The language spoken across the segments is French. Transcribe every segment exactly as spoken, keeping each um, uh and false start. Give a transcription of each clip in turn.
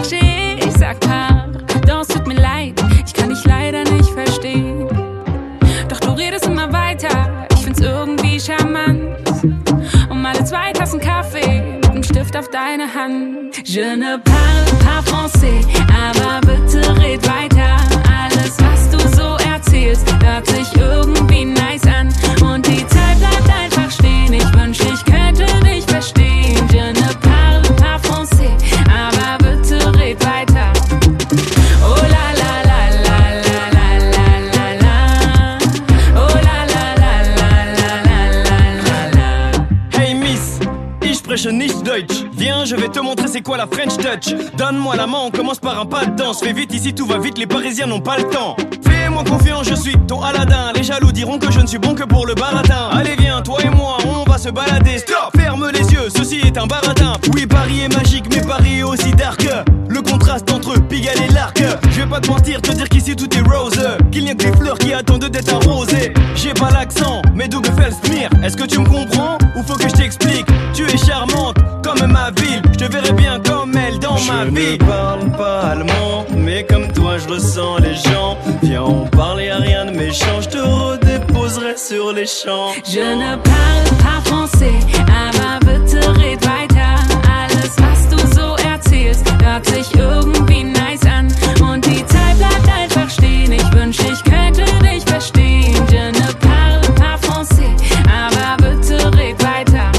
cherché, ich sag Pabre, Dans, tut mir leid, ich kann dich leider nicht verstehen. Doch du redest immer weiter, ich find's irgendwie charmant. Um alle zwei Tassen Kaffee mit einem Stift auf deine Hand. Je ne parle pas français, aber bitte red weiter. Alles, was du so erzählst, hört sich irgendwie nice an. Und die Zeit bleibt einfach stehen, ich wünsche, ich könnte dich verstehen. Je ne parle pas français, aber bitte red weiter. Oh la la la la la la la la la. Oh la la la la la la la la. Hey Miss, ich spreche nicht Deutsch. Viens, je vais te montrer c'est quoi la French Touch. Donne-moi la main, on commence par un pas de danse. Fais vite, ici tout va vite, les Parisiens n'ont pas le temps. Fais-moi confiance, je suis ton Aladdin. Les jaloux diront que je ne suis bon que pour le baratin. Allez viens, toi et moi, on va se balader. Stop, ferme les yeux, ceci est un baratin. Oui, Paris est magique, mais Paris est aussi dark. Le contraste entre Pigalle et l'arc. Je vais pas te mentir, te dire qu'ici tout est rose. Qu'il n'y a que des fleurs qui attendent d'être arrosées. J'ai pas l'accent, mais double felsmir. Est-ce que tu me comprends ou faut que je t'explique? Tu es charmante comme ma ville, je te verrai bien comme elle dans ma vie. Je ne parle pas allemand, mais comme toi je ressens les gens. Viens, on parle, y'a rien de méchant, je te redéposerai sur les champs. Je ne parle pas français, aber bitte red weiter. Alles, was du so erzählst, hört sich irgendwie nice an. Und die Zeit bleibt einfach stehen, ich wünsche, ich könnte dich verstehen. Je ne parle pas français, aber bitte red weiter.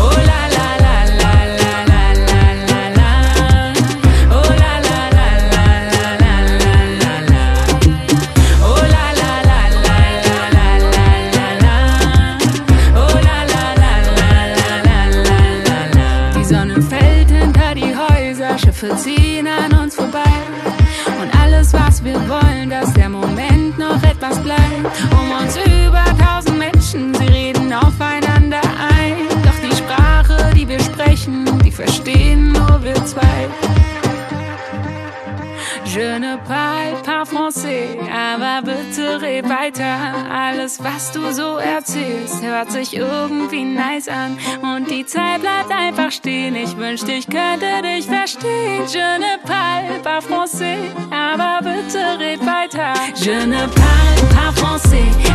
Oh la la la la la la la la la. Oh la la la la la la la la la. Oh la la la la la la la la la. Oh la la la la la la la la la. Die Sonne fällt hinter die Häuser, Schiffe ziehen an uns vorbei. Und alles, was wir wollen, dass der Moment noch etwas bleibt. Um uns über tausend Menschen, sie reden aufeinander ein. Die wir sprechen, die verstehen nur wir zwei. Je ne parle pas français, aber bitte red weiter. Alles, was du so erzählst, hört sich irgendwie nice an. Und die Zeit bleibt einfach stehen, ich wünschte, ich könnte dich verstehen. Je ne parle pas français, aber bitte red weiter. Je ne parle pas français.